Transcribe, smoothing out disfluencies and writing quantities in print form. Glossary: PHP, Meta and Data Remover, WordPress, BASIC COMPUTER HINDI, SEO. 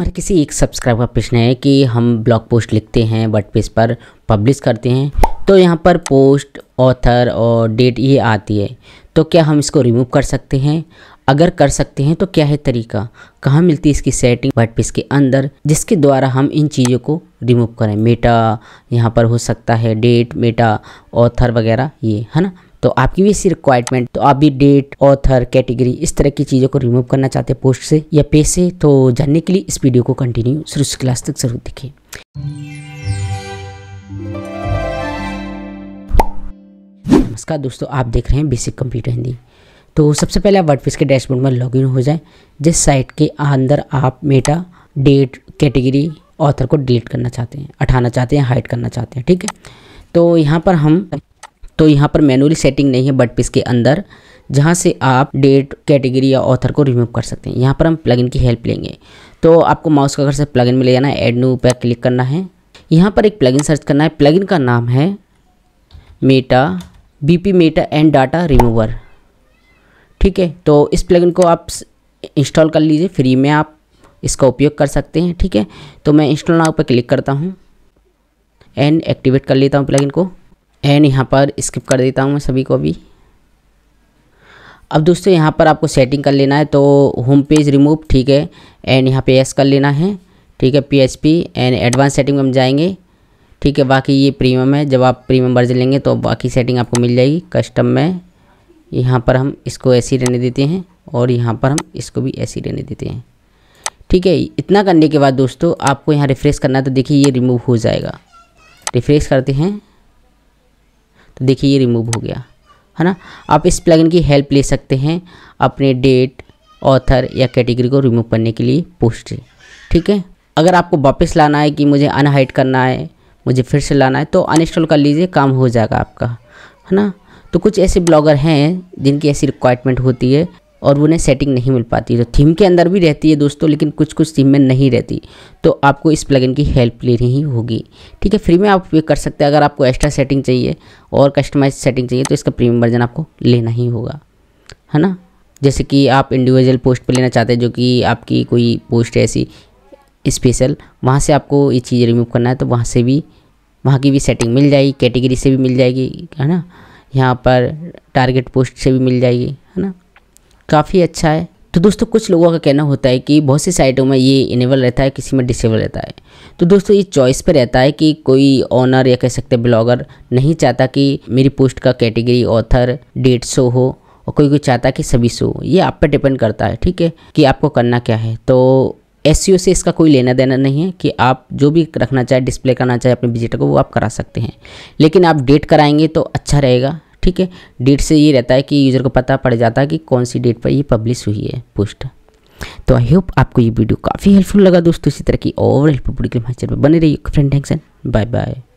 हमारे किसी एक सब्सक्राइबर का प्रश्न है कि हम ब्लॉग पोस्ट लिखते हैं वर्डप्रेस पर पब्लिश करते हैं, तो यहाँ पर पोस्ट, ऑथर और डेट ये आती है, तो क्या हम इसको रिमूव कर सकते हैं? अगर कर सकते हैं तो क्या है तरीका, कहाँ मिलती है इसकी सेटिंग वर्डप्रेस के अंदर जिसके द्वारा हम इन चीज़ों को रिमूव करें? मेटा यहाँ पर हो सकता है, डेट, मेटा, ऑथर वगैरह, ये है ना। तो आपकी भी ऐसी रिक्वायरमेंट, तो आप भी डेट, ऑथर, कैटेगरी इस तरह की चीज़ों को रिमूव करना चाहते हैं पोस्ट से या पेज से, तो जानने के लिए इस वीडियो को कंटिन्यू शुरू से क्लास तक जरूर देखें। नमस्कार दोस्तों, आप देख रहे हैं बेसिक कंप्यूटर हिंदी। तो सबसे पहले आप वर्डप्रेस के डैशबोर्ड में लॉगिन हो जाएं, जिस साइट के अंदर आप मेटा, डेट, कैटेगरी, ऑथर को डिलीट करना चाहते हैं, हटाना चाहते हैं, हाइड करना चाहते हैं, ठीक है। तो यहाँ पर मैनुअली सेटिंग नहीं है वर्डप्रेस के अंदर जहाँ से आप डेट, कैटेगरी या ऑथर को रिमूव कर सकते हैं। यहाँ पर हम प्लगइन की हेल्प लेंगे, तो आपको माउस का कर्सर प्लगइन में ले जाना है, ऐड न्यू पर क्लिक करना है। यहाँ पर एक प्लगइन सर्च करना है, प्लगइन का नाम है meta BP, meta and data remover, ठीक है। तो इस प्लगइन को आप इंस्टॉल कर लीजिए, फ्री में आप इसका उपयोग कर सकते हैं, ठीक है। तो मैं इंस्टॉल नाउ पर क्लिक करता हूँ एंड एक्टिवेट कर लेता हूँ प्लगइन को, एंड यहाँ पर स्किप कर देता हूँ मैं सभी को अभी। अब दोस्तों यहाँ पर आपको सेटिंग कर लेना है, तो होम पेज रिमूव, ठीक है, एंड यहाँ पे यस कर लेना है, ठीक है। PHP एंड एडवांस सेटिंग में हम जाएंगे, ठीक है। बाकी ये प्रीमियम है, जब आप प्रीमियम वर्जन लेंगे तो बाकी सेटिंग आपको मिल जाएगी। कस्टम में यहाँ पर हम इसको ऐसे ही रहने देते हैं और यहाँ पर हम इसको भी ऐसे ही रहने देते हैं, ठीक है। इतना करने के बाद दोस्तों आपको यहाँ रिफ़्रेश करना है, तो देखिए ये रिमूव हो जाएगा। रिफ़्रेश करते हैं तो देखिए ये रिमूव हो गया, है ना। आप इस प्लगइन की हेल्प ले सकते हैं अपने डेट, ऑथर या कैटेगरी को रिमूव करने के लिए पोस्ट से, ठीक है। अगर आपको वापस लाना है कि मुझे अनहाइड करना है, मुझे फिर से लाना है, तो अनइंस्टॉल कर लीजिए, काम हो जाएगा आपका, है ना। तो कुछ ऐसे ब्लॉगर हैं जिनकी ऐसी रिक्वायरमेंट होती है और उन्हें सेटिंग नहीं मिल पाती, तो थीम के अंदर भी रहती है दोस्तों, लेकिन कुछ कुछ थीम में नहीं रहती, तो आपको इस प्लगइन की हेल्प लेनी ही होगी, ठीक है। फ्री में आप ये कर सकते हैं। अगर आपको एक्स्ट्रा सेटिंग चाहिए और कस्टमाइज सेटिंग चाहिए तो इसका प्रीमियम वर्जन आपको लेना ही होगा, है ना। जैसे कि आप इंडिविजुअल पोस्ट पर लेना चाहते हैं, जो कि आपकी कोई पोस्ट है ऐसी स्पेशल, वहाँ से आपको ये चीज़ रिमूव करना है, तो वहाँ से भी, वहाँ की भी सेटिंग मिल जाएगी, कैटेगरी से भी मिल जाएगी, है ना। यहाँ पर टारगेट पोस्ट से भी मिल जाएगी, है ना, काफ़ी अच्छा है। तो दोस्तों कुछ लोगों का कहना होता है कि बहुत सी साइटों में ये इनेबल रहता है, किसी में डिसेबल रहता है, तो दोस्तों ये चॉइस पे रहता है कि कोई ऑनर या कह सकते ब्लॉगर नहीं चाहता कि मेरी पोस्ट का कैटेगरी, ऑथर, डेट शो हो, और कोई कोई चाहता कि सभी शो हो। ये आप पर डिपेंड करता है, ठीक है, कि आपको करना क्या है। तो SEO से इसका कोई लेना देना नहीं है कि आप जो भी रखना चाहे, डिस्प्ले करना चाहे अपने विजिटर को, वो आप करा सकते हैं, लेकिन आप डेट कराएंगे तो अच्छा रहेगा, ठीक है। डेट से ये रहता है कि यूज़र को पता पड़ जाता है कि कौन सी डेट पर ये पब्लिश हुई है पोस्ट। तो आई होप आपको ये वीडियो काफ़ी हेल्पफुल लगा दोस्तों। इसी तरह की और हेल्पफुल वीडियो के लिए हमारे चैनल पर बने रहिए। Friend thanks and bye bye.